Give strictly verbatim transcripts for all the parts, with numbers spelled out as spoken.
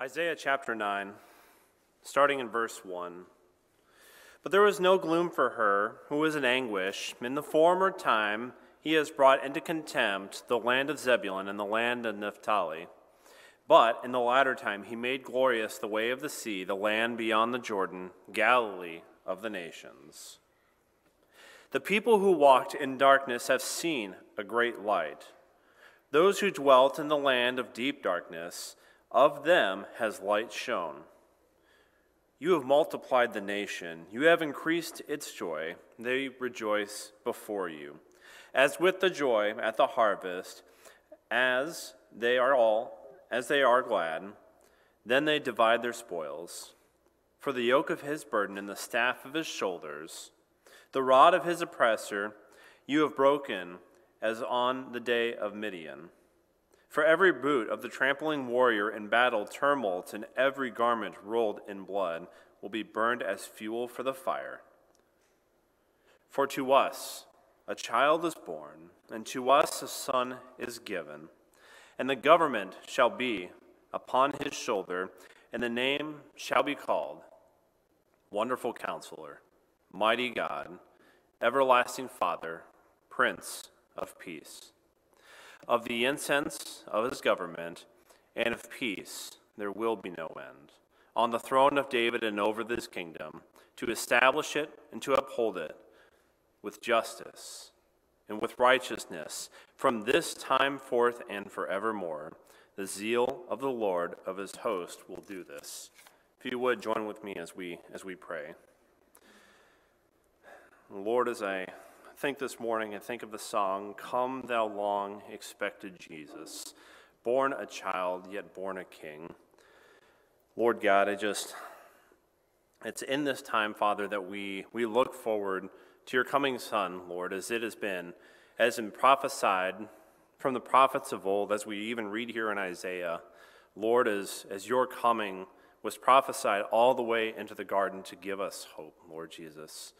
Isaiah chapter nine, starting in verse one. But there was no gloom for her who was in anguish. In the former time he has brought into contempt the land of Zebulun and the land of Naphtali. But in the latter time he made glorious the way of the sea, the land beyond the Jordan, Galilee of the nations. The people who walked in darkness have seen a great light. Those who dwelt in the land of deep darkness, of them has light shone. You have multiplied the nation. You have increased its joy. They rejoice before you, as with the joy at the harvest, as they are all, as they are glad. Then they divide their spoils. For the yoke of his burden and the staff of his shoulders, the rod of his oppressor, you have broken as on the day of Midian. For every boot of the trampling warrior in battle tumult and every garment rolled in blood will be burned as fuel for the fire. For to us a child is born, and to us a son is given, and the government shall be upon his shoulder, and the name shall be called Wonderful Counselor, Mighty God, Everlasting Father, Prince of Peace. Of the incense of his government and of peace there will be no end, on the throne of David and over this kingdom, to establish it and to uphold it with justice and with righteousness from this time forth and forevermore. The zeal of the Lord of his host will do this. If you would, join with me as we as we pray. Lord, as I think this morning and think of the song, "Come thou long expected Jesus, born a child, yet born a king." Lord God, I just, it's in this time, Father, that we, we look forward to your coming Son, Lord, as it has been, as in prophesied from the prophets of old, as we even read here in Isaiah, Lord, as, as your coming was prophesied all the way into the garden to give us hope, Lord Jesus.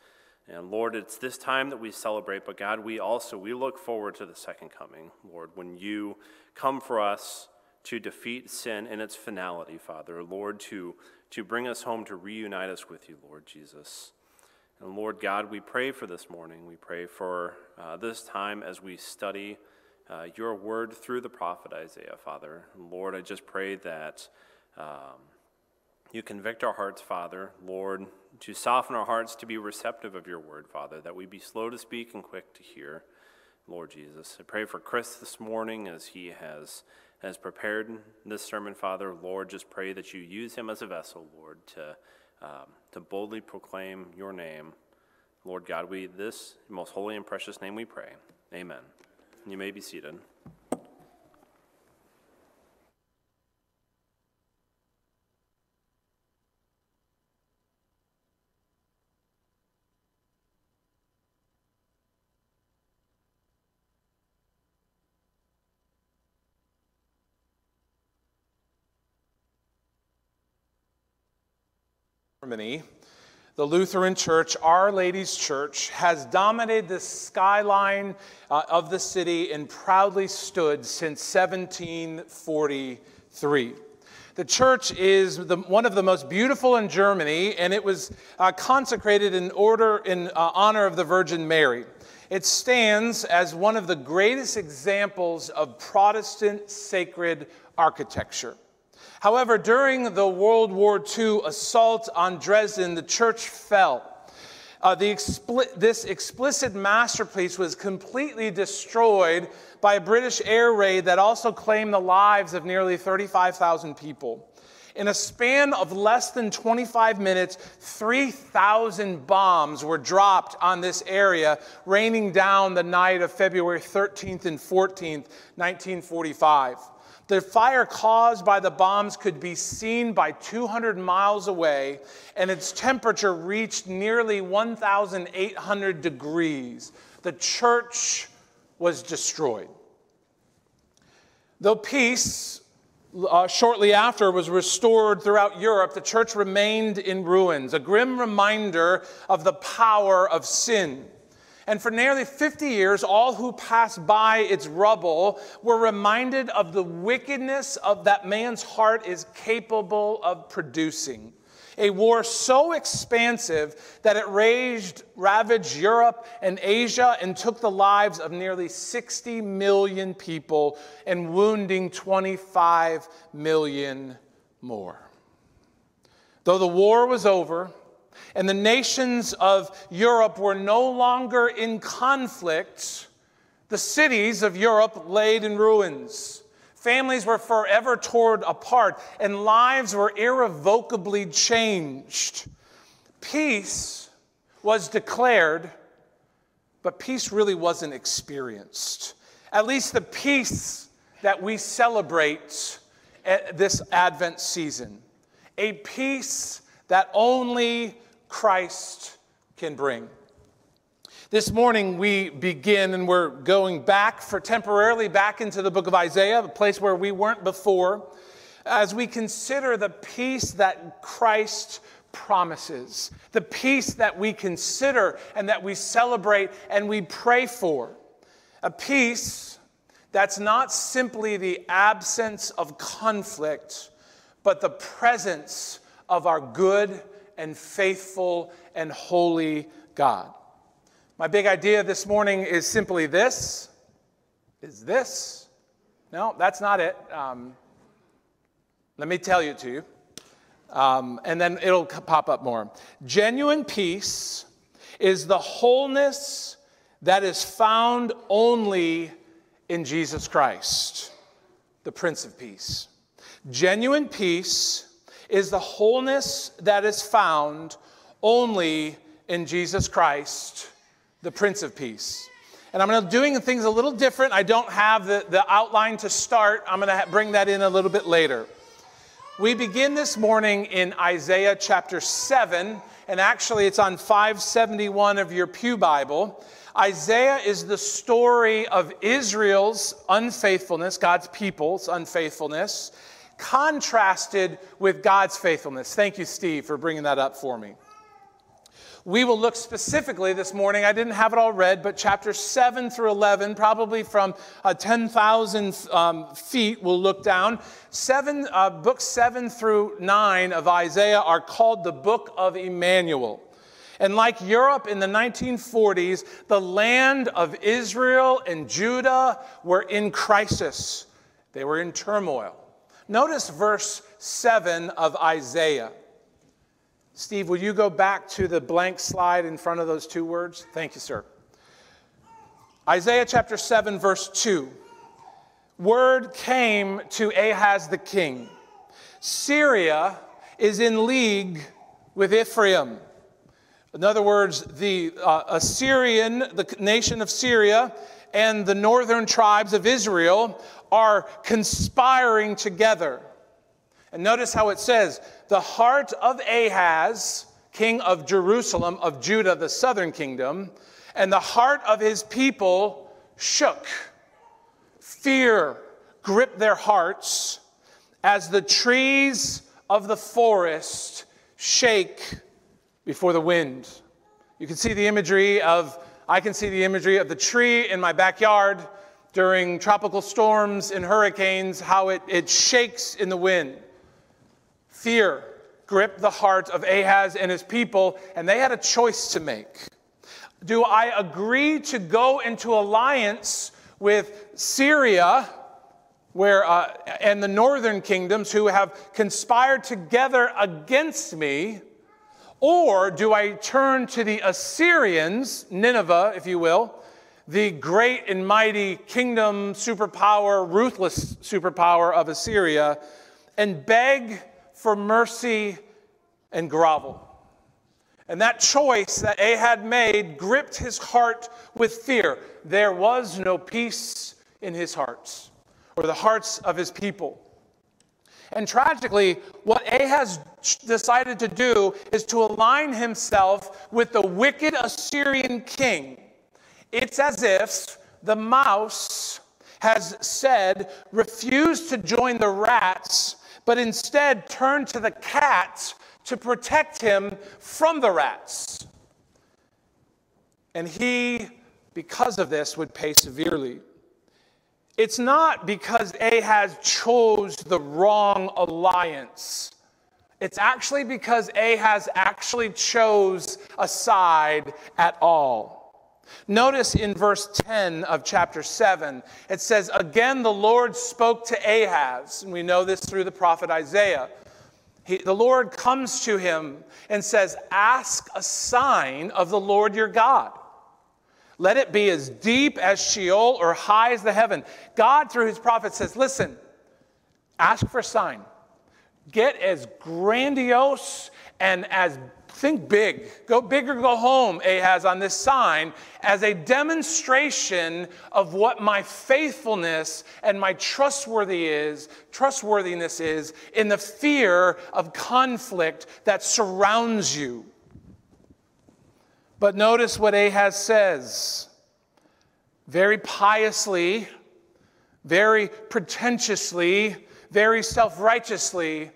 And Lord, it's this time that we celebrate, but God, we also, we look forward to the second coming, Lord, when you come for us to defeat sin in its finality, Father, Lord, to, to bring us home, to reunite us with you, Lord Jesus. And Lord God, we pray for this morning. We pray for uh, this time as we study uh, your word through the prophet Isaiah, Father. And Lord, I just pray that um, you convict our hearts, Father, Lord, to soften our hearts to be receptive of your word, Father, that we be slow to speak and quick to hear, Lord Jesus. I pray for Chris this morning as he has, has prepared this sermon, Father. Lord, just pray that you use him as a vessel, Lord, to, um, to boldly proclaim your name. Lord God, we, this most holy and precious name we pray. Amen. You may be seated. The Lutheran Church, Our Lady's Church, has dominated the skyline uh, of the city and proudly stood since seventeen forty-three. The church is the, one of the most beautiful in Germany, and it was uh, consecrated in order in uh, honor of the Virgin Mary. It stands as one of the greatest examples of Protestant sacred architecture. However, during the World War Two assault on Dresden, the church fell. Uh, the expli- this explicit masterpiece was completely destroyed by a British air raid that also claimed the lives of nearly thirty-five thousand people. In a span of less than twenty-five minutes, three thousand bombs were dropped on this area, raining down the night of February thirteenth and fourteenth, nineteen forty-five. The fire caused by the bombs could be seen by two hundred miles away, and its temperature reached nearly one thousand eight hundred degrees. The church was destroyed. Though peace uh, shortly after was restored throughout Europe, the church remained in ruins, a grim reminder of the power of sin. And for nearly fifty years, all who passed by its rubble were reminded of the wickedness of that man's heart is capable of producing. A war so expansive that it raged, ravaged Europe and Asia and took the lives of nearly sixty million people and wounding twenty-five million more. Though the war was over and the nations of Europe were no longer in conflict, the cities of Europe laid in ruins. Families were forever torn apart, and lives were irrevocably changed. Peace was declared, but peace really wasn't experienced. At least the peace that we celebrate at this Advent season. A peace that only Christ can bring. This morning we begin, and we're going back for temporarily back into the book of Isaiah, a place where we weren't before, as we consider the peace that Christ promises, the peace that we consider and that we celebrate and we pray for, a peace that's not simply the absence of conflict, but the presence of our good and faithful and holy God. My big idea this morning is simply this. Is this? No, that's not it. Um, let me tell you to you. Um, and then it'll pop up more. Genuine peace is the wholeness that is found only in Jesus Christ, the Prince of Peace. Genuine peace is the wholeness that is found only in Jesus Christ, the Prince of Peace. And I'm going to be doing things a little different. I don't have the, the outline to start. I'm going to bring that in a little bit later. We begin this morning in Isaiah chapter seven, and actually it's on five seventy-one of your Pew Bible. Isaiah is the story of Israel's unfaithfulness, God's people's unfaithfulness, contrasted with God's faithfulness. Thank you, Steve, for bringing that up for me. We will look specifically this morning, I didn't have it all read, but chapter seven through eleven, probably from uh, ten thousand um, feet, we'll look down. Seven, uh, books seven through nine of Isaiah are called the Book of Emmanuel. And like Europe in the nineteen forties, the land of Israel and Judah were in crisis. They were in turmoil. Notice verse seven of Isaiah. Steve, will you go back to the blank slide in front of those two words? Thank you, sir. Isaiah chapter seven, verse two. Word came to Ahaz the king. Syria is in league with Ephraim. In other words, the uh, Assyrian, the nation of Syria, and the northern tribes of Israel are conspiring together. And notice how it says, the heart of Ahaz, king of Jerusalem, of Judah, the southern kingdom, and the heart of his people shook. Fear gripped their hearts as the trees of the forest shake before the wind. You can see the imagery of, I can see the imagery of the tree in my backyard during tropical storms and hurricanes, how it, it shakes in the wind. Fear gripped the heart of Ahaz and his people, and they had a choice to make. Do I agree to go into alliance with Syria where, uh, and the northern kingdoms who have conspired together against me, or do I turn to the Assyrians, Nineveh, if you will, the great and mighty kingdom, superpower, ruthless superpower of Assyria, and beg for mercy and grovel? And that choice that Ahaz made gripped his heart with fear. There was no peace in his hearts or the hearts of his people. And tragically, what Ahaz decided to do is to align himself with the wicked Assyrian king. It's as if the mouse has said, refuse to join the rats, but instead turned to the cat to protect him from the rats. And he because of this would pay severely. It's not because Ahaz chose the wrong alliance. It's actually because Ahaz actually chose a side at all. Notice in verse ten of chapter seven, it says, "Again the Lord spoke to Ahaz." And we know this through the prophet Isaiah. He, the Lord comes to him and says, "Ask a sign of the Lord your God. Let it be as deep as Sheol or high as the heaven." God, through his prophet, says, listen, ask for a sign. Get as grandiose and as think big. Go big or go home, Ahaz, on this sign as a demonstration of what my faithfulness and my trustworthy is, trustworthiness is in the fear of conflict that surrounds you. But notice what Ahaz says. Very piously, very pretentiously, very self-righteously,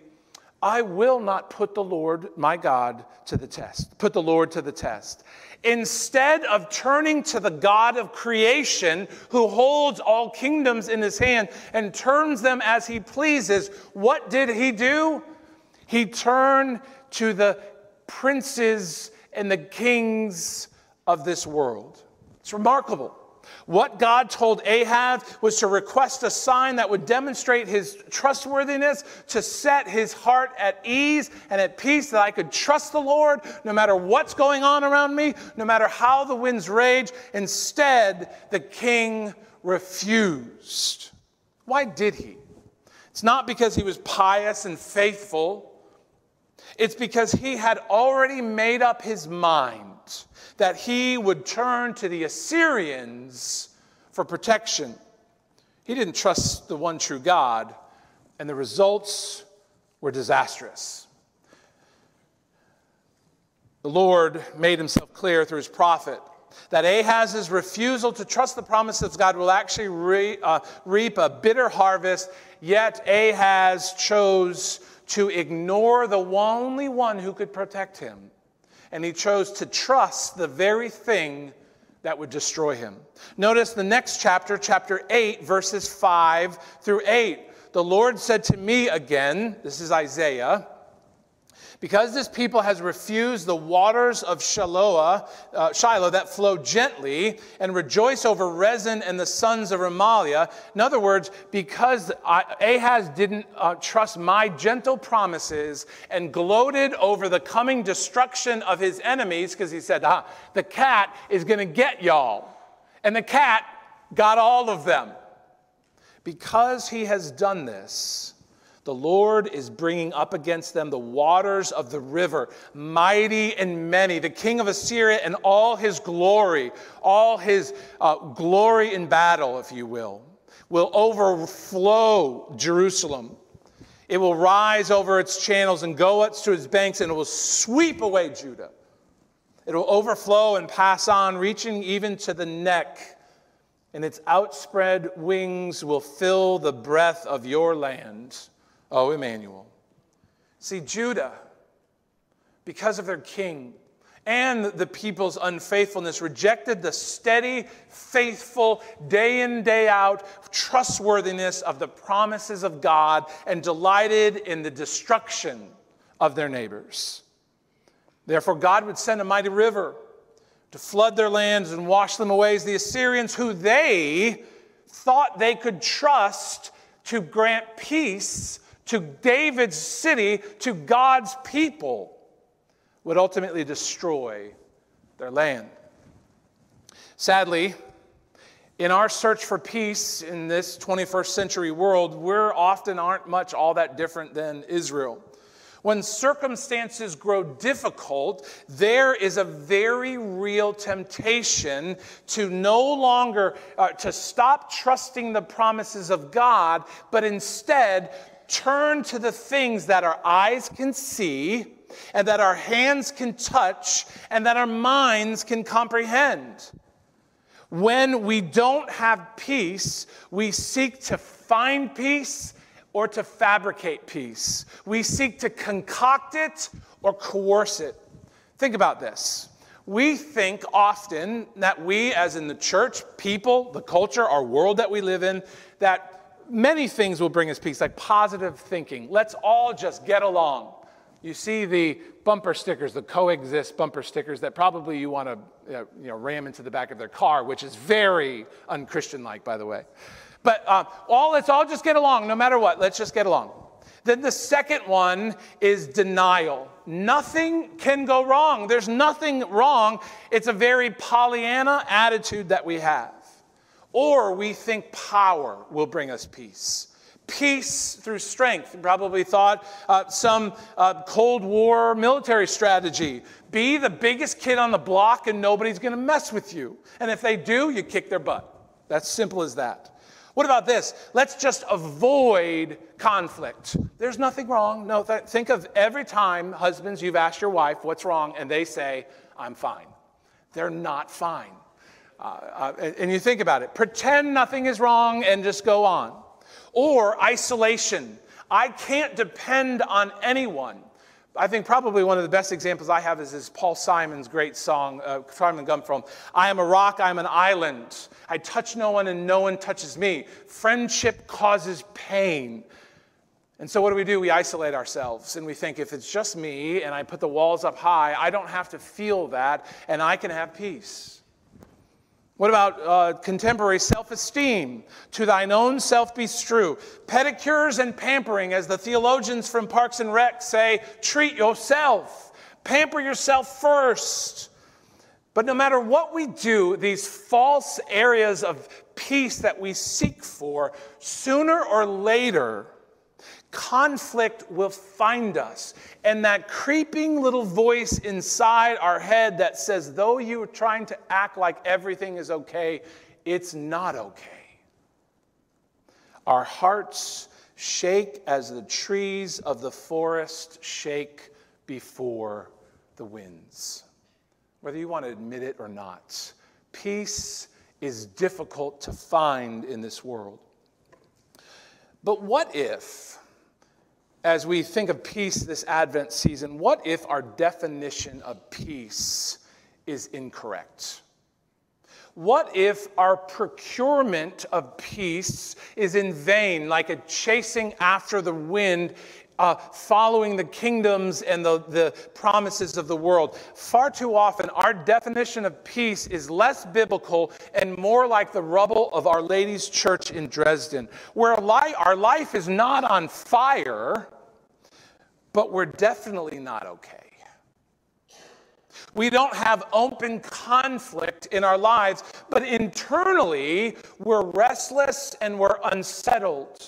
"I will not put the Lord, my God, to the test. Put the Lord to the test." Instead of turning to the God of creation, who holds all kingdoms in his hand and turns them as he pleases, what did he do? He turned to the princes and the kings of this world. It's remarkable. What God told Ahaz was to request a sign that would demonstrate his trustworthiness, to set his heart at ease and at peace, that I could trust the Lord no matter what's going on around me, no matter how the winds rage. Instead, the king refused. Why did he? It's not because he was pious and faithful. It's because he had already made up his mind that he would turn to the Assyrians for protection. He didn't trust the one true God, and the results were disastrous. The Lord made himself clear through his prophet that Ahaz's refusal to trust the promises of God will actually re, uh, reap a bitter harvest, yet Ahaz chose to ignore the only one who could protect him. And he chose to trust the very thing that would destroy him. Notice the next chapter, chapter eight, verses five through eight. "The Lord said to me again," this is Isaiah, "because this people has refused the waters of Shiloah, uh, Shiloah that flow gently, and rejoice over Rezin and the sons of Remaliah." In other words, because Ahaz didn't uh, trust my gentle promises and gloated over the coming destruction of his enemies, because he said, ah, the cat is going to get y'all. And the cat got all of them. Because he has done this, the Lord is bringing up against them the waters of the river, mighty and many, the king of Assyria and all his glory, all his uh, glory in battle, if you will, will overflow Jerusalem. It will rise over its channels and go up to its banks, and it will sweep away Judah. It will overflow and pass on, reaching even to the neck, and its outspread wings will fill the breadth of your land. Oh, Emmanuel. See, Judah, because of their king and the people's unfaithfulness, rejected the steady, faithful, day in, day out trustworthiness of the promises of God and delighted in the destruction of their neighbors. Therefore, God would send a mighty river to flood their lands and wash them away as the Assyrians, who they thought they could trust to grant peace to David's city, to God's people, would ultimately destroy their land. Sadly, in our search for peace in this twenty-first century world, we're often aren't much all that different than Israel. When circumstances grow difficult, there is a very real temptation to no longer, uh, to stop trusting the promises of God, but instead turn to the things that our eyes can see and that our hands can touch and that our minds can comprehend. When we don't have peace, we seek to find peace or to fabricate peace. We seek to concoct it or coerce it. Think about this. We think often that we, as in the church, people, the culture, our world that we live in, that many things will bring us peace, like positive thinking. Let's all just get along. You see the bumper stickers, the coexist bumper stickers that probably you want to uh, you know, ram into the back of their car, which is very un-Christian-like, by the way. But um, all, let's all just get along, no matter what. Let's just get along. Then the second one is denial. Nothing can go wrong. There's nothing wrong. It's a very Pollyanna attitude that we have. Or we think power will bring us peace. Peace through strength. You probably thought uh, some uh, Cold War military strategy. Be the biggest kid on the block and nobody's going to mess with you. And if they do, you kick their butt. That's simple as that. What about this? Let's just avoid conflict. There's nothing wrong. No, th think of every time, husbands, you've asked your wife what's wrong, and they say, I'm fine. They're not fine. Uh, uh, and you think about it. Pretend nothing is wrong and just go on. Or isolation. I can't depend on anyone. I think probably one of the best examples I have is this Paul Simon's great song, uh, Simon Gumfrom. I am a rock, I am an island. I touch no one and no one touches me. Friendship causes pain. And so what do we do? We isolate ourselves and we think if it's just me and I put the walls up high, I don't have to feel that and I can have peace. What about uh, contemporary self-esteem? To thine own self be true. Pedicures and pampering, as the theologians from Parks and Rec say, treat yourself. Pamper yourself first. But no matter what we do, these false areas of peace that we seek for, sooner or later, conflict will find us. And that creeping little voice inside our head that says, though you are trying to act like everything is okay, it's not okay. Our hearts shake as the trees of the forest shake before the winds. Whether you want to admit it or not, peace is difficult to find in this world. But what if, as we think of peace this Advent season, what if our definition of peace is incorrect? What if our procurement of peace is in vain, like a chasing after the wind, uh, following the kingdoms and the, the promises of the world? Far too often, our definition of peace is less biblical and more like the rubble of Our Lady's Church in Dresden, where our life is not on fire, but we're definitely not okay. We don't have open conflict in our lives, but internally we're restless and we're unsettled.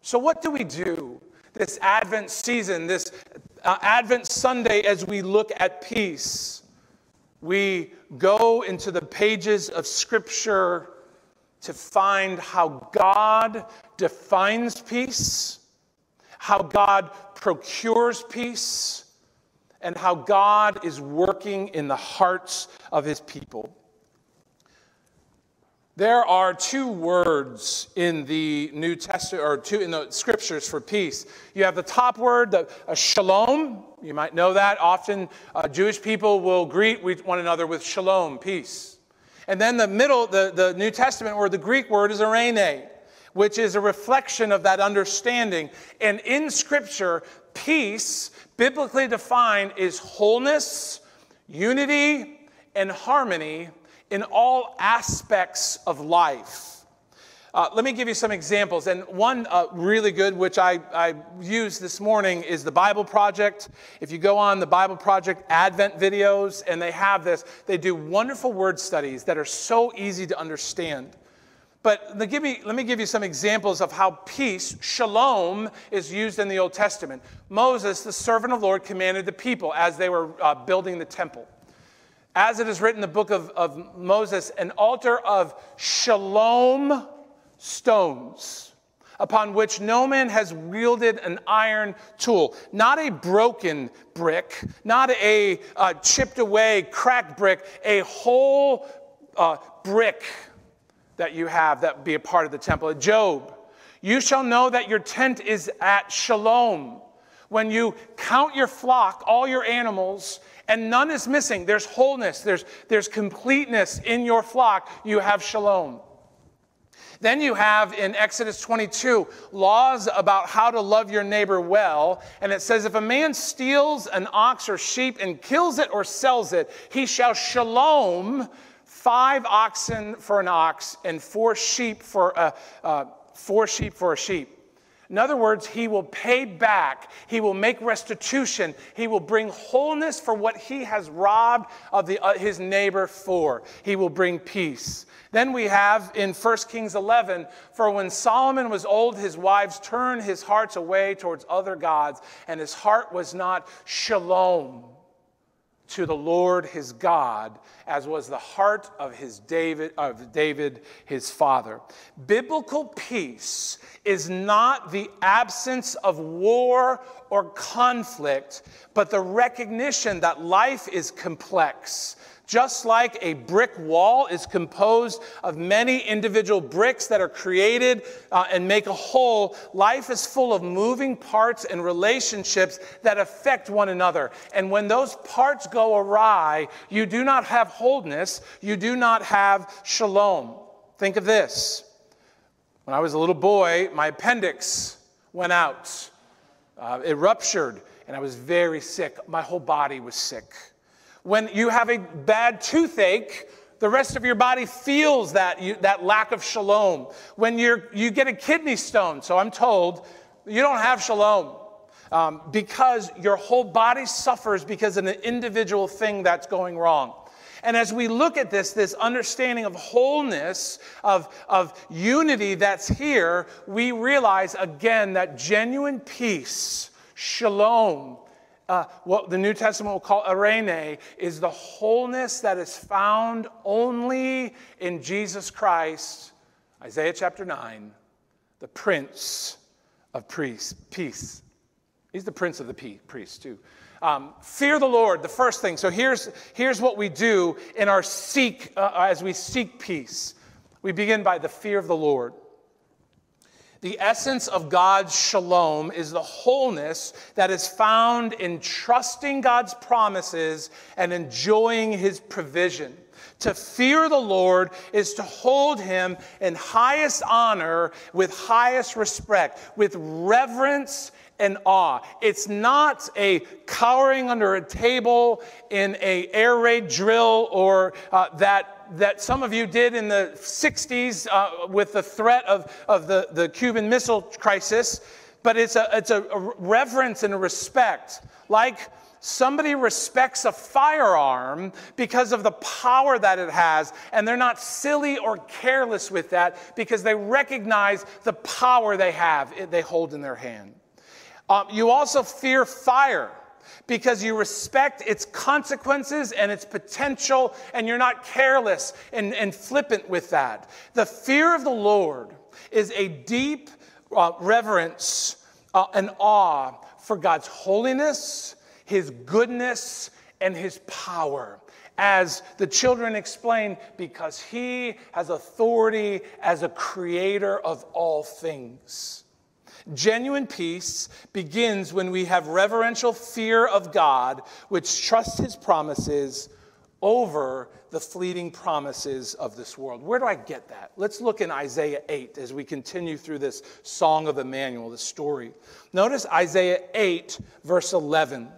So what do we do this Advent season, this uh, Advent Sunday as we look at peace? We go into the pages of Scripture to find how God defines peace, how God procures peace, and how God is working in the hearts of his people. There are two words in the New Testament, or two in the scriptures for peace. You have the top word, the uh, shalom. You might know that. Often uh, Jewish people will greet one another with shalom, peace. And then the middle, the, the New Testament word, the Greek word is eirene, which is a reflection of that understanding. And in Scripture, peace, biblically defined, is wholeness, unity, and harmony in all aspects of life. Uh, let me give you some examples. And one uh, really good, which I, I used this morning, is the Bible Project. If you go on the Bible Project Advent videos, and they have this, they do wonderful word studies that are so easy to understand. But let me, let me give you some examples of how peace, shalom, is used in the Old Testament. Moses, the servant of the Lord, commanded the people as they were uh, building the temple. As it is written in the book of, of Moses, an altar of shalom stones, upon which no man has wielded an iron tool. Not a broken brick, not a uh, chipped away, cracked brick, a whole uh, brick that you have that be a part of the temple. Job, you shall know that your tent is at shalom when you count your flock, all your animals, and none is missing. There's wholeness. There's, there's completeness in your flock. You have shalom. Then you have in Exodus twenty-two laws about how to love your neighbor well. And it says, if a man steals an ox or sheep and kills it or sells it, he shall shalom five oxen for an ox and four sheep for a, uh, four sheep for a sheep. In other words, he will pay back. He will make restitution. He will bring wholeness for what he has robbed of the, uh, his neighbor for. He will bring peace. Then we have in First Kings eleven, for when Solomon was old, his wives turned his hearts away towards other gods, and his heart was not shalom to the Lord his God, as was the heart of his David, of David his father. Biblical peace is not the absence of war or conflict, but the recognition that life is complex. Just like a brick wall is composed of many individual bricks that are created uh, and make a whole, life is full of moving parts and relationships that affect one another. And when those parts go awry, you do not have wholeness. You do not have shalom. Think of this. When I was a little boy, my appendix went out. Uh, it ruptured, and I was very sick. My whole body was sick. When you have a bad toothache, the rest of your body feels that, you, that lack of shalom. When you're, you get a kidney stone, so I'm told, you don't have shalom um, because your whole body suffers because of an individual thing that's going wrong. And as we look at this, this understanding of wholeness, of, of unity that's here, we realize again that genuine peace, shalom, Uh, what the New Testament will call eirene, is the wholeness that is found only in Jesus Christ, Isaiah chapter nine, the Prince of Peace. He's the Prince of the Peace, too. Um, fear the Lord, the first thing. So here's, here's what we do in our seek, uh, as we seek peace. We begin by the fear of the Lord. The essence of God's shalom is the wholeness that is found in trusting God's promises and enjoying his provision. To fear the Lord is to hold him in highest honor, with highest respect, with reverence and awe. It's not a cowering under a table in an air raid drill or uh, that that some of you did in the sixties uh, with the threat of, of the, the Cuban Missile Crisis, but it's a, it's a reverence and a respect. Like somebody respects a firearm because of the power that it has, and they're not silly or careless with that because they recognize the power they have, they hold in their hand. Um, you also fear fire, because you respect its consequences and its potential, and you're not careless and, and flippant with that. The fear of the Lord is a deep uh, reverence uh, and awe for God's holiness, his goodness, and his power. As the children explain, because he has authority as a creator of all things. Genuine peace begins when we have reverential fear of God, which trusts his promises over the fleeting promises of this world. Where do I get that? Let's look in Isaiah eight as we continue through this song of Emmanuel, this story. Notice Isaiah eight, verse eleven.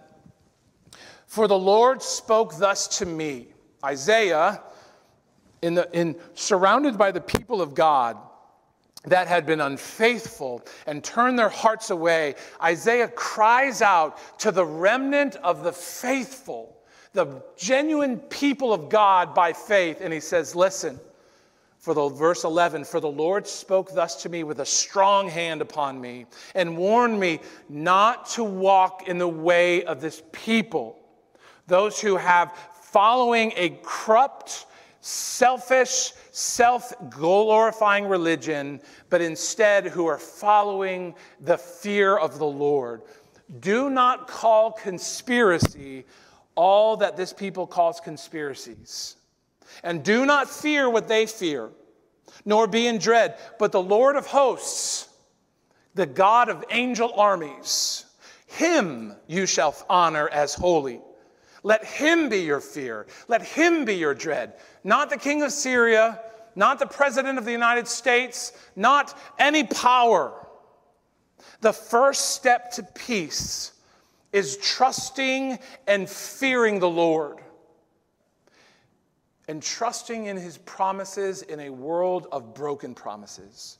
For the Lord spoke thus to me. Isaiah, in the, in, surrounded by the people of God, that had been unfaithful and turned their hearts away, Isaiah cries out to the remnant of the faithful, the genuine people of God by faith. And he says, listen, for the verse eleven, for the Lord spoke thus to me with a strong hand upon me and warned me not to walk in the way of this people, those who have following a corrupt, selfish, self-glorifying religion, but instead who are following the fear of the Lord. Do not call conspiracy all that this people calls conspiracies. And do not fear what they fear, nor be in dread. But the Lord of hosts, the God of angel armies, him you shall honor as holy. Let him be your fear. Let him be your dread. Not the king of Syria, not the president of the United States, not any power. The first step to peace is trusting and fearing the Lord and trusting in his promises in a world of broken promises.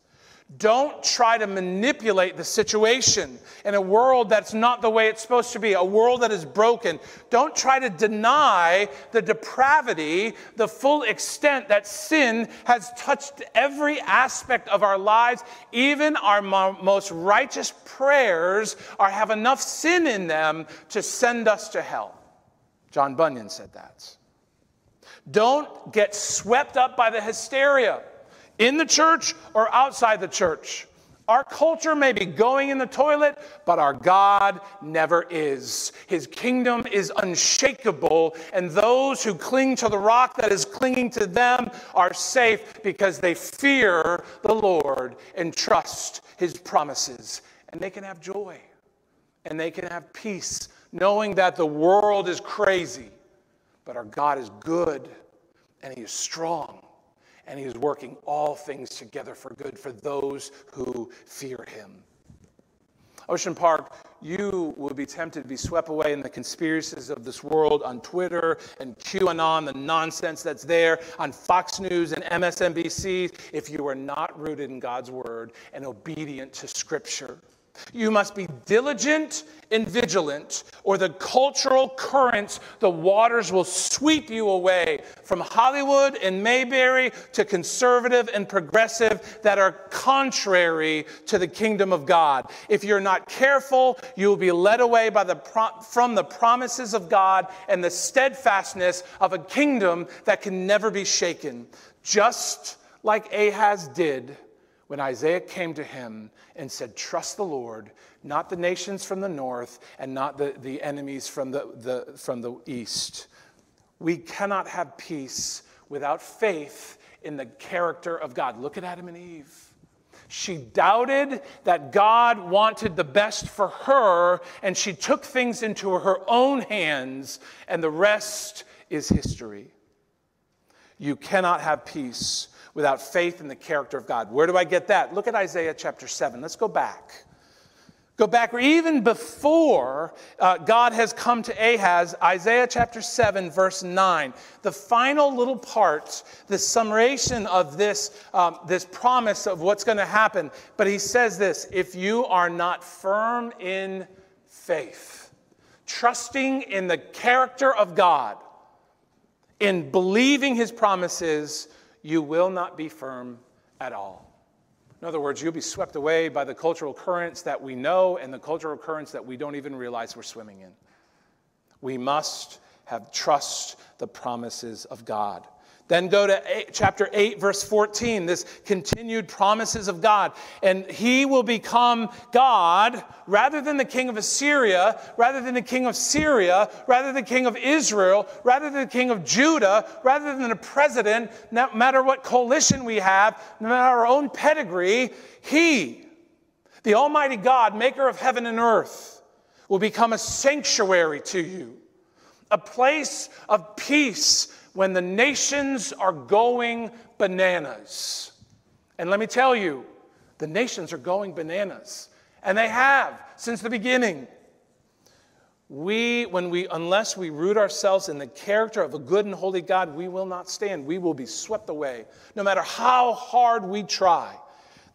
Don't try to manipulate the situation in a world that's not the way it's supposed to be, a world that is broken. Don't try to deny the depravity, the full extent that sin has touched every aspect of our lives. Even our most righteous prayers are, have enough sin in them to send us to hell. John Bunyan said that. Don't get swept up by the hysteria. In the church or outside the church. Our culture may be going in the toilet, but our God never is. His kingdom is unshakable, and those who cling to the rock that is clinging to them are safe because they fear the Lord and trust his promises. And they can have joy, and they can have peace, knowing that the world is crazy, but our God is good, and he is strong. And he is working all things together for good for those who fear him. Ocean Park, you will be tempted to be swept away in the conspiracies of this world on Twitter and QAnon, the nonsense that's there on Fox News and M S N B C, if you are not rooted in God's word and obedient to Scripture. You must be diligent and vigilant, or the cultural currents, the waters will sweep you away from Hollywood and Mayberry to conservative and progressive that are contrary to the kingdom of God. If you're not careful, you'll be led away by the pro- from the promises of God and the steadfastness of a kingdom that can never be shaken, just like Ahaz did. When Isaiah came to him and said, trust the Lord, not the nations from the north and not the, the enemies from the, the, from the east. We cannot have peace without faith in the character of God. Look at Adam and Eve. She doubted that God wanted the best for her, and she took things into her own hands, and the rest is history. You cannot have peace without faith in the character of God. Where do I get that? Look at Isaiah chapter seven. Let's go back. Go back even before uh, God has come to Ahaz. Isaiah chapter seven, verse nine. The final little part, the summation of this, um, this promise of what's going to happen. But he says this, if you are not firm in faith, trusting in the character of God, in believing his promises, you will not be firm at all. In other words, you'll be swept away by the cultural currents that we know and the cultural currents that we don't even realize we're swimming in. We must have trust the promises of God. Then go to eight, chapter eight, verse fourteen, this continued promises of God. And he will become God rather than the king of Assyria, rather than the king of Syria, rather than the king of Israel, rather than the king of Judah, rather than the president, no matter what coalition we have, no matter our own pedigree, he, the Almighty God, maker of heaven and earth, will become a sanctuary to you, a place of peace, when the nations are going bananas. And let me tell you, the nations are going bananas. And they have since the beginning. We, when we, unless we root ourselves in the character of a good and holy God, we will not stand. We will be swept away, no matter how hard we try.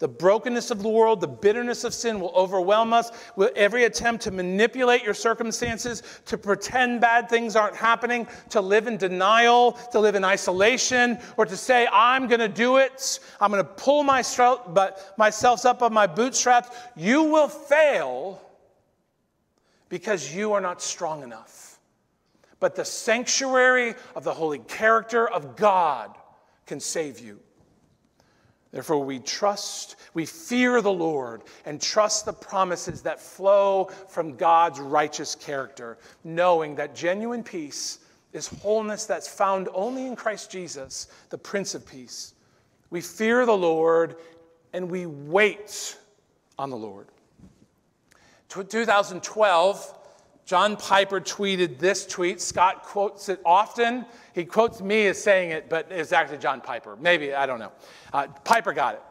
The brokenness of the world, the bitterness of sin will overwhelm us. Every attempt to manipulate your circumstances, to pretend bad things aren't happening, to live in denial, to live in isolation, or to say, I'm going to do it. I'm going to pull myself up on my bootstraps. You will fail because you are not strong enough. But the sanctuary of the holy character of God can save you. Therefore, we trust, we fear the Lord and trust the promises that flow from God's righteous character, knowing that genuine peace is wholeness that's found only in Christ Jesus, the Prince of Peace. We fear the Lord and we wait on the Lord. twenty twelve, John Piper tweeted this tweet. Scott quotes it often. He quotes me as saying it, but it's actually John Piper. Maybe, I don't know. Uh, Piper got it.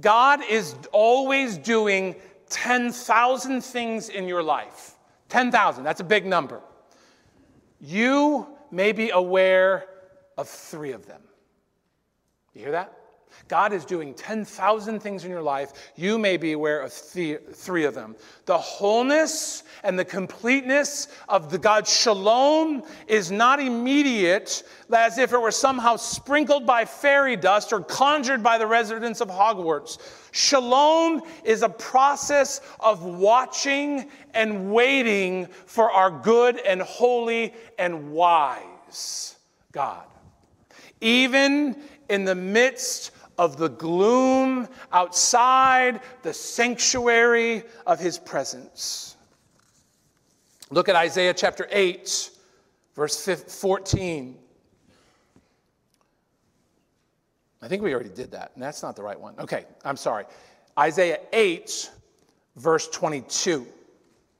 God is always doing ten thousand things in your life. ten thousand, that's a big number. You may be aware of three of them. You hear that? God is doing ten thousand things in your life. You may be aware of th three of them. The wholeness and the completeness of the God shalom is not immediate, as if it were somehow sprinkled by fairy dust or conjured by the residents of Hogwarts. Shalom is a process of watching and waiting for our good and holy and wise God. Even in the midst of of the gloom outside the sanctuary of his presence. Look at Isaiah chapter eight, verse fourteen. I think we already did that, and that's not the right one. Okay, I'm sorry. Isaiah eight, verse twenty-two.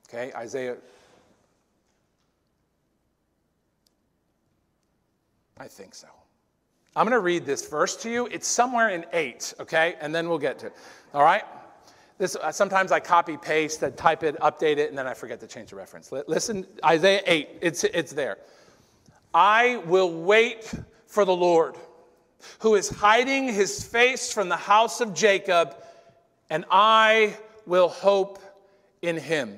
Okay, Isaiah. I think so. I'm going to read this verse to you. It's somewhere in eight, okay? And then we'll get to it, all right? This, uh, sometimes I copy, paste, I type it, update it, and then I forget to change the reference. L listen, Isaiah eight, it's, it's there. I will wait for the Lord, who is hiding his face from the house of Jacob, and I will hope in him.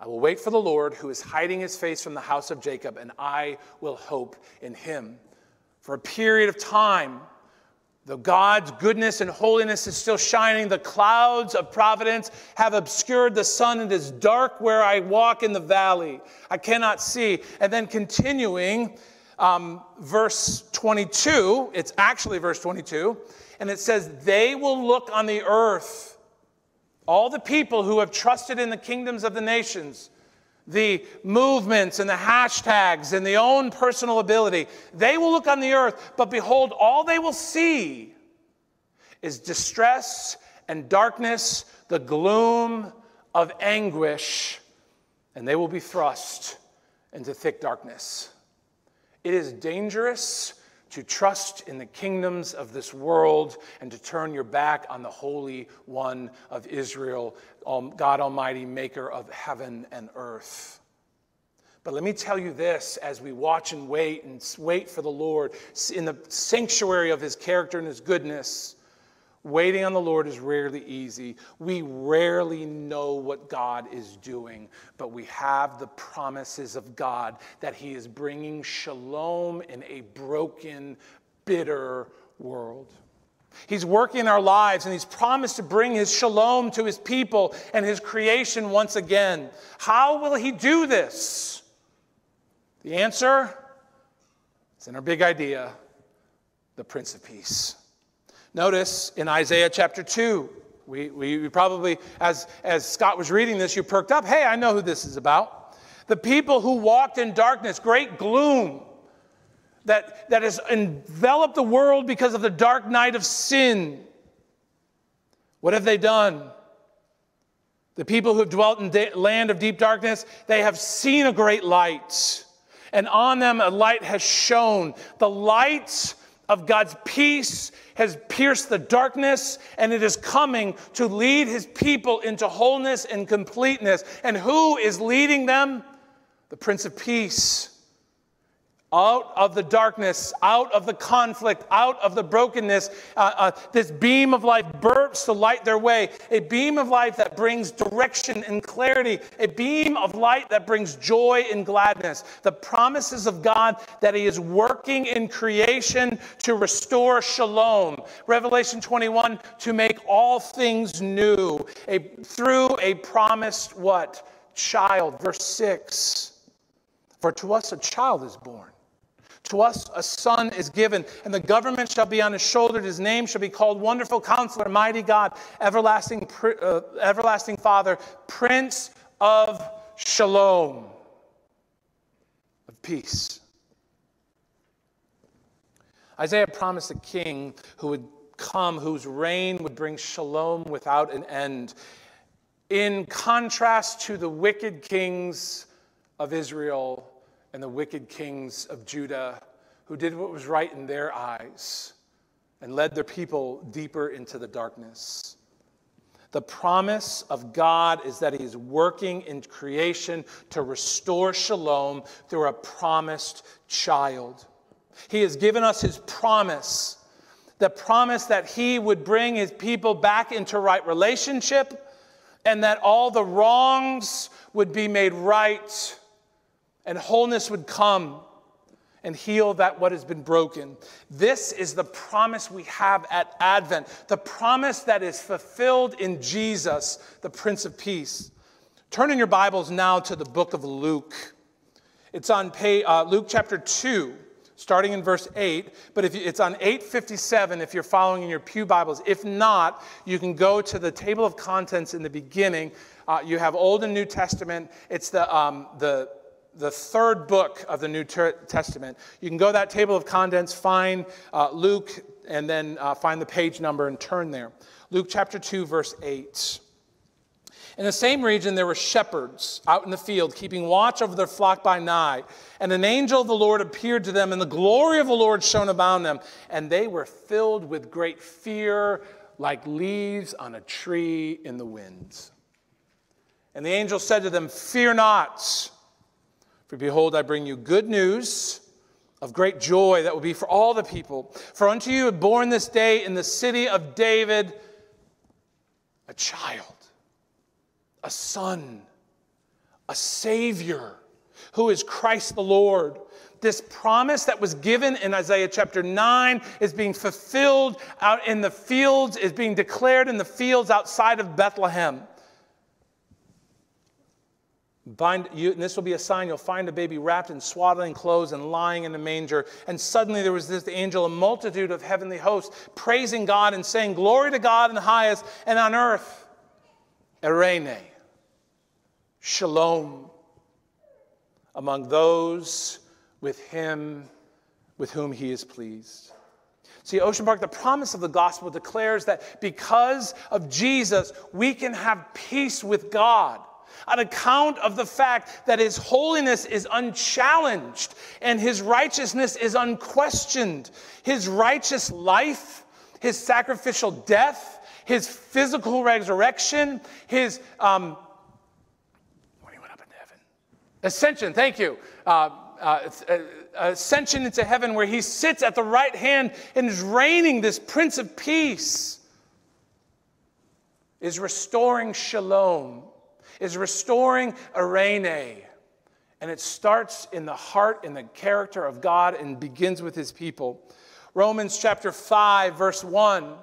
I will wait for the Lord, who is hiding his face from the house of Jacob, and I will hope in him. For a period of time, though God's goodness and holiness is still shining, the clouds of providence have obscured the sun. It is dark where I walk in the valley. I cannot see. And then continuing, um, verse twenty-two, it's actually verse twenty-two, and it says, they will look on the earth, all the people who have trusted in the kingdoms of the nations, the movements and the hashtags and the own personal ability, they will look on the earth, but behold, all they will see is distress and darkness, the gloom of anguish, and they will be thrust into thick darkness. It is dangerous to trust in the kingdoms of this world and to turn your back on the Holy One of Israel, God Almighty, maker of heaven and earth. But let me tell you this, as we watch and wait and wait for the Lord in the sanctuary of his character and his goodness, waiting on the Lord is rarely easy. We rarely know what God is doing, but we have the promises of God that he is bringing shalom in a broken, bitter world. He's working in our lives, and he's promised to bring his shalom to his people and his creation once again. How will he do this? The answer is in our big idea, the Prince of Peace. Notice in Isaiah chapter two, we, we, we probably, as, as Scott was reading this, you perked up. Hey, I know who this is about. The people who walked in darkness, great gloom that, that has enveloped the world because of the dark night of sin. What have they done? The people who have dwelt in the land of deep darkness, they have seen a great light, and on them a light has shone. The light of God's peace has pierced the darkness, and it is coming to lead his people into wholeness and completeness. And who is leading them? The Prince of Peace. Out of the darkness, out of the conflict, out of the brokenness, uh, uh, this beam of life bursts to light their way. A beam of life that brings direction and clarity. A beam of light that brings joy and gladness. The promises of God that he is working in creation to restore shalom. Revelation twenty-one, to make all things new. A, through a promised what? Child. Verse six. For to us a child is born. To us a son is given, and the government shall be on his shoulder. His name shall be called Wonderful Counselor, Mighty God, Everlasting, uh, Everlasting Father, Prince of Shalom, of peace. Isaiah promised a king who would come, whose reign would bring shalom without an end. in contrast to the wicked kings of Israel and the wicked kings of Judah, who did what was right in their eyes and led their people deeper into the darkness. The promise of God is that he is working in creation to restore shalom through a promised child. He has given us his promise, the promise that he would bring his people back into right relationship, and that all the wrongs would be made right, and wholeness would come and heal that what has been broken. This is the promise we have at Advent, the promise that is fulfilled in Jesus, the Prince of Peace. Turn in your Bibles now to the book of Luke. It's on page, uh, Luke chapter two, starting in verse eight, but if you, it's on eight fifty-seven if you're following in your pew Bibles. If not, you can go to the table of contents in the beginning. Uh, you have Old and New Testament. It's the, um, the, the third book of the New Testament. You can go to that table of contents, find uh, Luke, and then uh, find the page number and turn there. Luke chapter two, verse eight. In the same region, there were shepherds out in the field, keeping watch over their flock by night. And an angel of the Lord appeared to them, and the glory of the Lord shone about them. And they were filled with great fear, like leaves on a tree in the winds. And the angel said to them, "Fear not, for behold, I bring you good news of great joy that will be for all the people. For unto you is born this day in the city of David a child, a son, a Savior, who is Christ the Lord." This promise that was given in Isaiah chapter nine is being fulfilled out in the fields, is being declared in the fields outside of Bethlehem. Bind you, and this will be a sign, you'll find a baby wrapped in swaddling clothes and lying in a manger. And suddenly there was this angel, a multitude of heavenly hosts, praising God and saying, "Glory to God in the highest, and on earth, eirene, shalom, among those with him, with whom he is pleased." See, Ocean Park, the promise of the gospel declares that because of Jesus, we can have peace with God on account of the fact that his holiness is unchallenged and his righteousness is unquestioned. His righteous life, his sacrificial death, his physical resurrection, his, um, when he went up into heaven, ascension, thank you, uh, uh, ascension into heaven, where he sits at the right hand and is reigning, this Prince of Peace, is restoring shalom, is restoring eirene. And it starts in the heart and the character of God and begins with his people. Romans chapter five, verse one.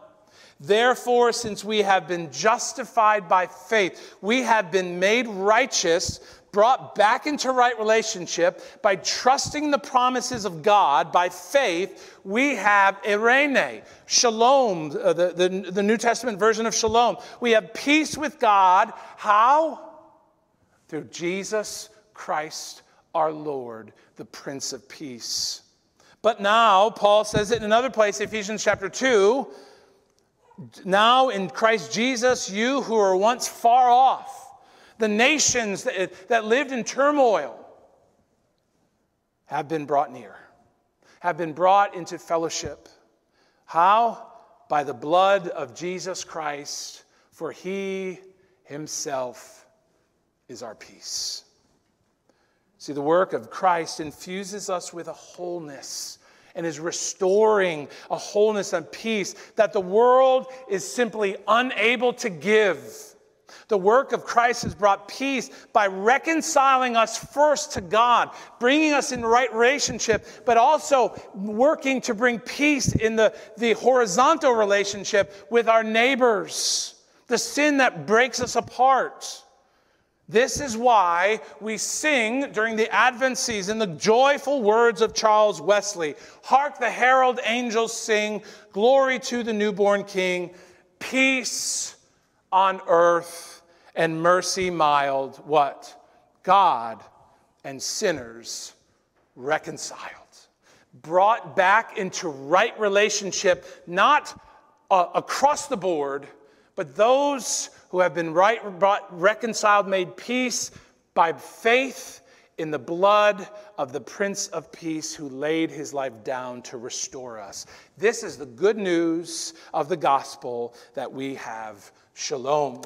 "Therefore, since we have been justified by faith, we have been made righteous, brought back into right relationship, by trusting the promises of God, by faith, we have eirene, shalom," the, the, the New Testament version of shalom. We have peace with God. How? Through Jesus Christ, our Lord, the Prince of Peace. But now, Paul says it in another place, Ephesians chapter two, "Now in Christ Jesus, you who were once far off, the nations that, that lived in turmoil, have been brought near," have been brought into fellowship. How? "By the blood of Jesus Christ, for he himself is our peace." See, the work of Christ infuses us with a wholeness and is restoring a wholeness and peace that the world is simply unable to give. The work of Christ has brought peace by reconciling us first to God, bringing us in right relationship, but also working to bring peace in the, the horizontal relationship with our neighbors, the sin that breaks us apart. This is why we sing during the Advent season the joyful words of Charles Wesley. "Hark, the herald angels sing, glory to the newborn King, peace on earth and mercy mild." What? "God and sinners reconciled." Brought back into right relationship, not uh, across the board, But those who have been right, brought, reconciled, made peace by faith in the blood of the Prince of Peace, who laid his life down to restore us. This is the good news of the gospel, that we have shalom.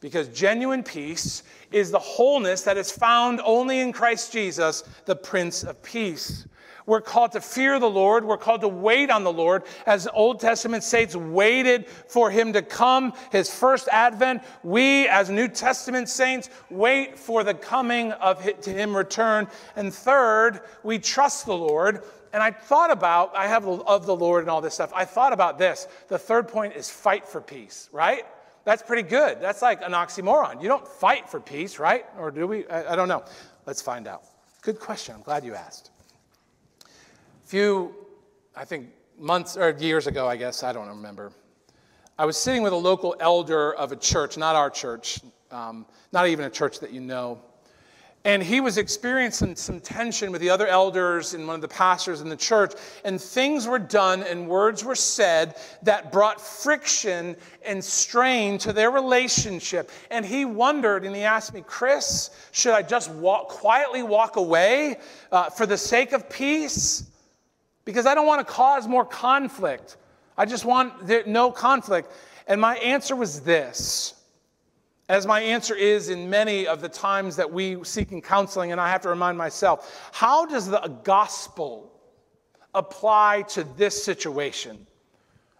Because genuine peace is the wholeness that is found only in Christ Jesus, the Prince of Peace. We're called to fear the Lord. We're called to wait on the Lord. As the Old Testament saints waited for him to come, his first advent, we as New Testament saints wait for the coming of him return. And third, we trust the Lord. And I thought about, I have of the Lord and all this stuff. I thought about this. The third point is fight for peace, right? That's pretty good. That's like an oxymoron. You don't fight for peace, right? Or do we? I, I don't know. Let's find out. Good question. I'm glad you asked. Few, I think, months or years ago, I guess, I don't remember, I was sitting with a local elder of a church, not our church, um, not even a church that you know, and he was experiencing some tension with the other elders and one of the pastors in the church, and things were done and words were said that brought friction and strain to their relationship. And he wondered, and he asked me, Chris, should I just walk, quietly walk away uh, for the sake of peace? Because I don't want to cause more conflict. I just want there, no conflict. And my answer was this, as my answer is in many of the times that we seek in counseling, and I have to remind myself, how does the gospel apply to this situation?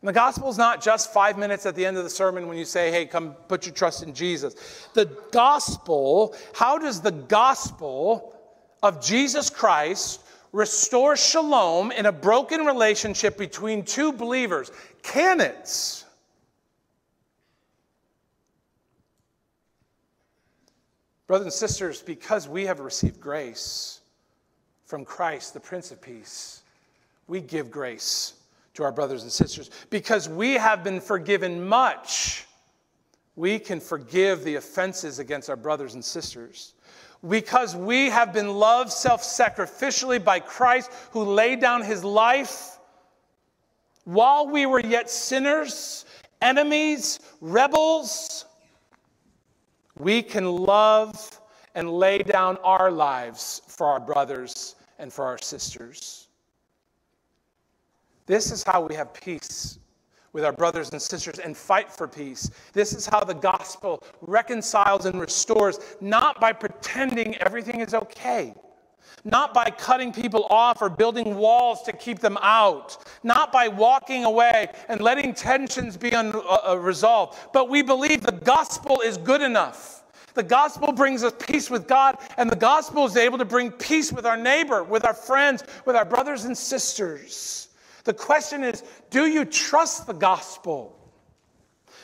And the gospel is not just five minutes at the end of the sermon when you say, hey, come put your trust in Jesus. The gospel, how does the gospel of Jesus Christ restore shalom in a broken relationship between two believers? Can it? Brothers and sisters, because we have received grace from Christ, the Prince of Peace, we give grace to our brothers and sisters. Because we have been forgiven much, we can forgive the offenses against our brothers and sisters. Because we have been loved self-sacrificially by Christ, who laid down his life while we were yet sinners, enemies, rebels, we can love and lay down our lives for our brothers and for our sisters. This is how we have peace with our brothers and sisters and fight for peace. This is how the gospel reconciles and restores, not by pretending everything is okay, not by cutting people off or building walls to keep them out, not by walking away and letting tensions be unresolved, but we believe the gospel is good enough. The gospel brings us peace with God, and the gospel is able to bring peace with our neighbor, with our friends, with our brothers and sisters. The question is, do you trust the gospel?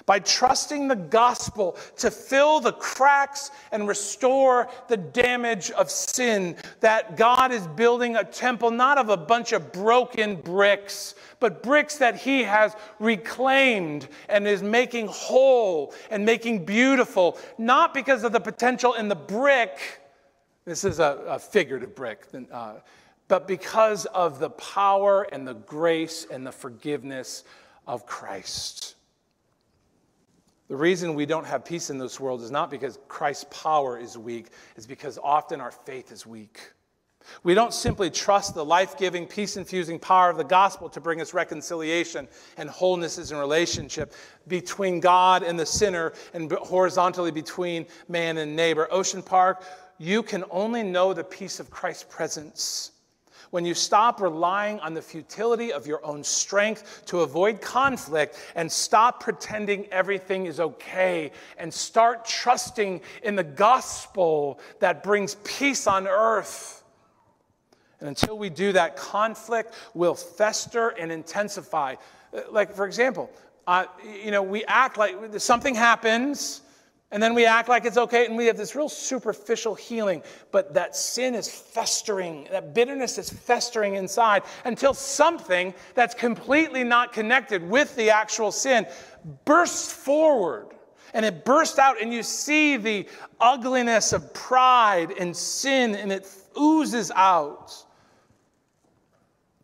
By trusting the gospel to fill the cracks and restore the damage of sin, that God is building a temple not of a bunch of broken bricks, but bricks that he has reclaimed and is making whole and making beautiful, not because of the potential in the brick. This is a, a figurative brick. Uh, but because of the power and the grace and the forgiveness of Christ. The reason we don't have peace in this world is not because Christ's power is weak, it's because often our faith is weak. We don't simply trust the life-giving, peace-infusing power of the gospel to bring us reconciliation and wholenesses in relationship between God and the sinner and horizontally between man and neighbor. Ocean Park, you can only know the peace of Christ's presence when you stop relying on the futility of your own strength to avoid conflict, and stop pretending everything is okay, and start trusting in the gospel that brings peace on earth. And until we do that, conflict will fester and intensify. Like, for example, uh, you know, we act like something happens, and then we act like it's okay, and we have this real superficial healing, but that sin is festering, that bitterness is festering inside until something that's completely not connected with the actual sin bursts forward, and it bursts out, and you see the ugliness of pride and sin, and it oozes out.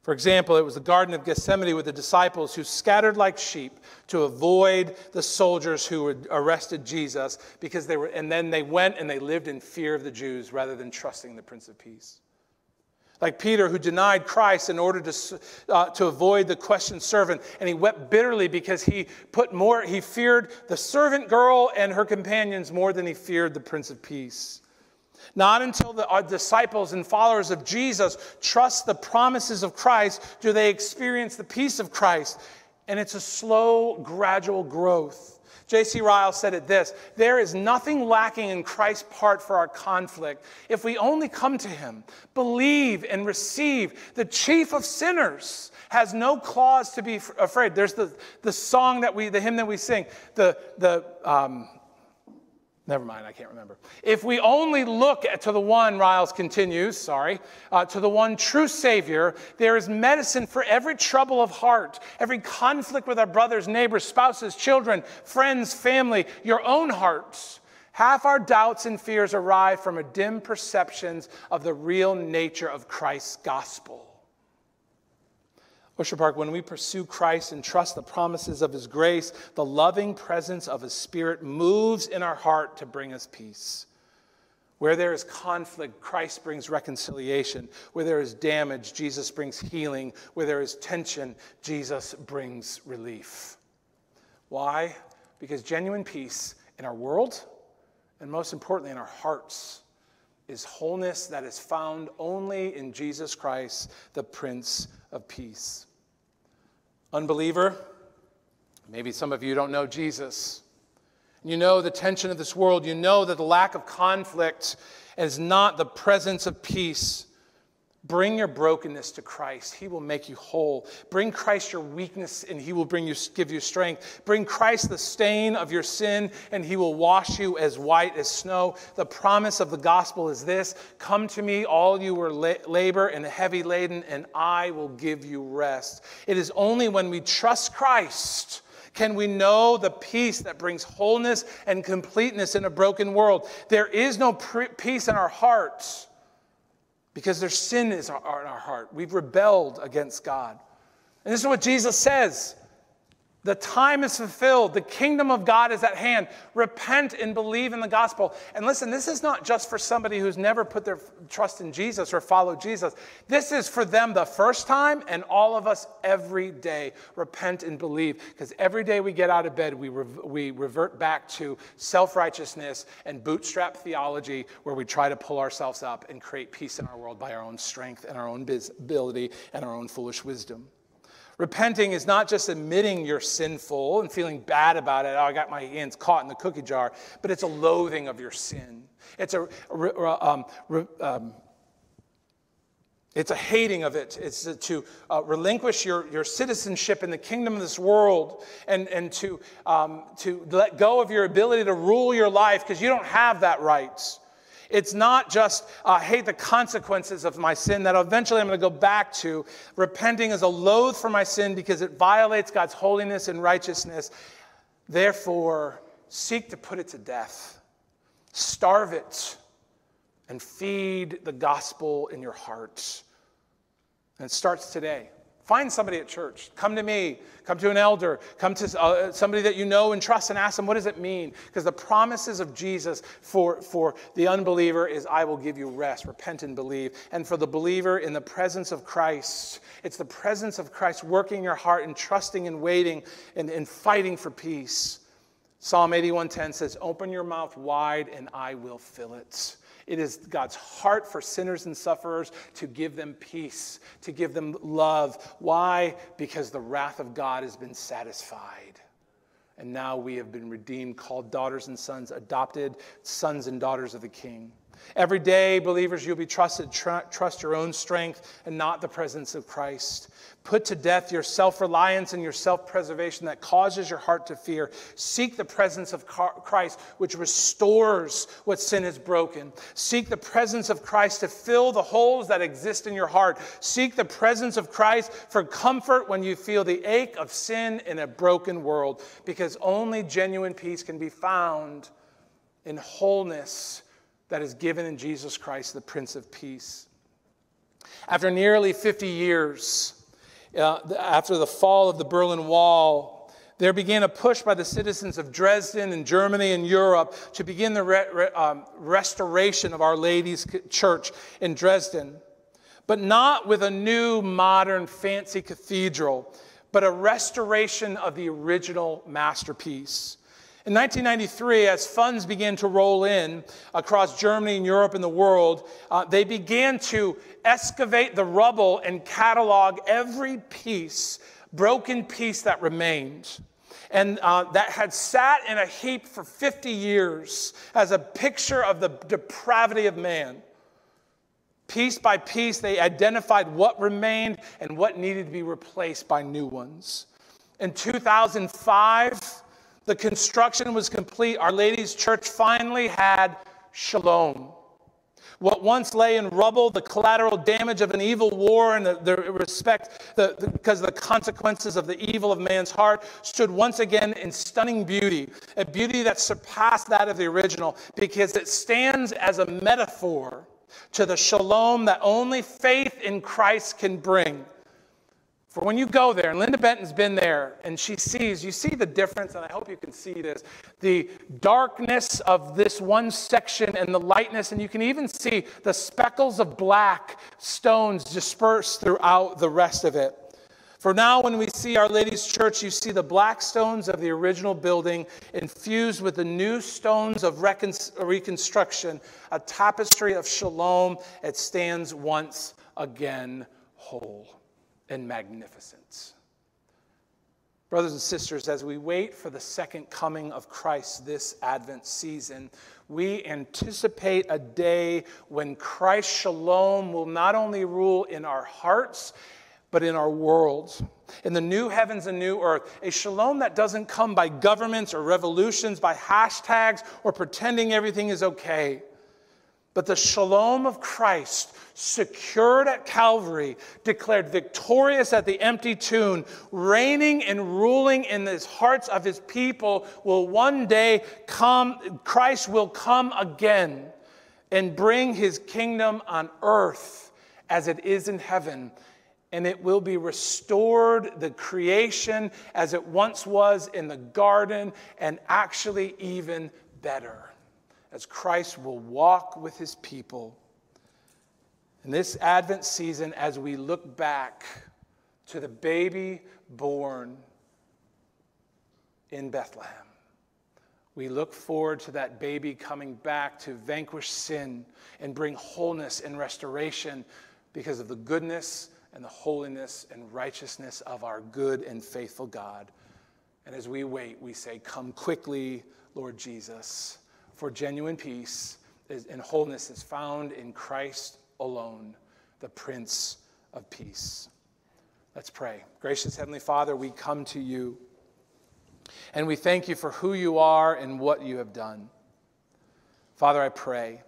For example, it was the Garden of Gethsemane with the disciples who scattered like sheep to avoid the soldiers who had arrested Jesus, because they were, and then they went and they lived in fear of the Jews rather than trusting the Prince of Peace. Like Peter, who denied Christ in order to, uh, to avoid the questioned servant, and he wept bitterly because he put more, he feared the servant girl and her companions more than he feared the Prince of Peace. Not until the our disciples and followers of Jesus trust the promises of Christ do they experience the peace of Christ. And it's a slow, gradual growth. J C Ryle said it this: there is nothing lacking in Christ's part for our conflict if we only come to him, believe and receive. The chief of sinners has no cause to be afraid. There's the, the song that we, the hymn that we sing, the, the, um, Never mind, I can't remember. If we only look at, to the one, Riles continues, sorry, uh, to the one true Savior, there is medicine for every trouble of heart, every conflict with our brothers, neighbors, spouses, children, friends, family, your own hearts. Half our doubts and fears arrive from a dim perceptions of the real nature of Christ's gospel. Ocean Park, when we pursue Christ and trust the promises of his grace, the loving presence of his Spirit moves in our heart to bring us peace. Where there is conflict, Christ brings reconciliation. Where there is damage, Jesus brings healing. Where there is tension, Jesus brings relief. Why? Because genuine peace in our world, and most importantly in our hearts, is wholeness that is found only in Jesus Christ, the Prince of Peace. Unbeliever, maybe some of you don't know Jesus. You know the tension of this world. You know that the lack of conflict is not the presence of peace. Bring your brokenness to Christ. He will make you whole. Bring Christ your weakness, and he will bring you, give you strength. Bring Christ the stain of your sin, and he will wash you as white as snow. The promise of the gospel is this: come to me, all you who are labor and heavy laden, and I will give you rest. It is only when we trust Christ can we know the peace that brings wholeness and completeness in a broken world. There is no peace in our hearts, because there's sin is in our heart. We've rebelled against God. And this is what Jesus says: the time is fulfilled. The kingdom of God is at hand. Repent and believe in the gospel. And listen, this is not just for somebody who's never put their trust in Jesus or followed Jesus. This is for them the first time, and all of us every day. Repent and believe. Because every day we get out of bed, we, re we revert back to self-righteousness and bootstrap theology, where we try to pull ourselves up and create peace in our world by our own strength and our own ability and our own foolish wisdom. Repenting is not just admitting you're sinful and feeling bad about it. Oh, I got my hands caught in the cookie jar. But it's a loathing of your sin. It's a, um, um, it's a hating of it. It's a, to uh, relinquish your, your citizenship in the kingdom of this world, and, and to, um, to let go of your ability to rule your life because you don't have that right. It's not just, I hate the consequences of my sin that eventually I'm going to go back to. Repenting is a loathe for my sin because it violates God's holiness and righteousness. Therefore, seek to put it to death. Starve it and feed the gospel in your heart. And it starts today. Find somebody at church. Come to me. Come to an elder. Come to uh, somebody that you know and trust, and ask them, what does it mean? Because the promises of Jesus for, for the unbeliever is, I will give you rest. Repent and believe. And for the believer, in the presence of Christ, it's the presence of Christ working your heart and trusting and waiting and, and fighting for peace. Psalm eighty-one ten says, open your mouth wide and I will fill it. It is God's heart for sinners and sufferers to give them peace, to give them love. Why? Because the wrath of God has been satisfied. And now we have been redeemed, called daughters and sons, adopted sons and daughters of the King. Every day, believers, you'll be trusted. Tr- trust your own strength and not the presence of Christ. Put to death your self-reliance and your self-preservation that causes your heart to fear. Seek the presence of Christ, which restores what sin has broken. Seek the presence of Christ to fill the holes that exist in your heart. Seek the presence of Christ for comfort when you feel the ache of sin in a broken world, because only genuine peace can be found in wholeness that is given in Jesus Christ, the Prince of Peace. After nearly fifty years, uh, after the fall of the Berlin Wall, there began a push by the citizens of Dresden and Germany and Europe to begin the re re um, restoration of Our Lady's Church in Dresden, but not with a new, modern, fancy cathedral, but a restoration of the original masterpiece. In nineteen ninety-three, as funds began to roll in across Germany and Europe and the world, uh, they began to excavate the rubble and catalog every piece, broken piece that remained. And uh, that had sat in a heap for fifty years as a picture of the depravity of man. Piece by piece, they identified what remained and what needed to be replaced by new ones. In two thousand five, the construction was complete. Our Lady's Church finally had shalom. What once lay in rubble, the collateral damage of an evil war and the, the respect, the, the, because of the consequences of the evil of man's heart, stood once again in stunning beauty, a beauty that surpassed that of the original, because it stands as a metaphor to the shalom that only faith in Christ can bring. For when you go there, and Linda Benton's been there, and she sees, you see the difference, and I hope you can see this, the darkness of this one section and the lightness, and you can even see the speckles of black stones dispersed throughout the rest of it. For now, when we see Our Lady's Church, you see the black stones of the original building infused with the new stones of reconstruction, a tapestry of shalom. It stands once again whole and magnificence. Brothers and sisters, as we wait for the second coming of Christ this Advent season, we anticipate a day when Christ's shalom will not only rule in our hearts, but in our world, in the new heavens and new earth, a shalom that doesn't come by governments or revolutions, by hashtags or pretending everything is okay. But the shalom of Christ, secured at Calvary, declared victorious at the empty tomb, reigning and ruling in the hearts of his people, will one day come. Christ will come again and bring his kingdom on earth as it is in heaven. And it will be restored, the creation as it once was in the garden, and actually even better, as Christ will walk with his people. In this Advent season, as we look back to the baby born in Bethlehem, we look forward to that baby coming back to vanquish sin and bring wholeness and restoration because of the goodness and the holiness and righteousness of our good and faithful God. And as we wait, we say, "Come quickly, Lord Jesus." For genuine peace and wholeness is found in Christ alone, the Prince of Peace. Let's pray. Gracious Heavenly Father, we come to you, and we thank you for who you are and what you have done. Father, I pray.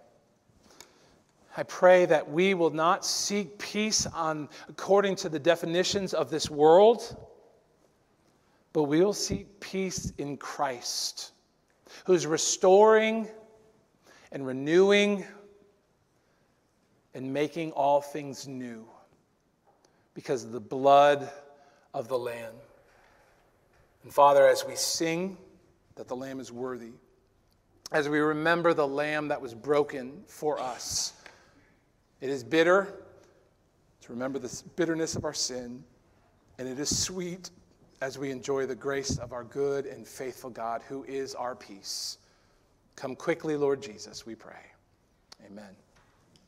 I pray that we will not seek peace on according to the definitions of this world, but we will seek peace in Christ, who's restoring and renewing and making all things new because of the blood of the Lamb. And Father, as we sing that the Lamb is worthy, as we remember the Lamb that was broken for us, it is bitter to remember the bitterness of our sin, and it is sweet as we enjoy the grace of our good and faithful God, who is our peace. Come quickly, Lord Jesus, we pray. Amen.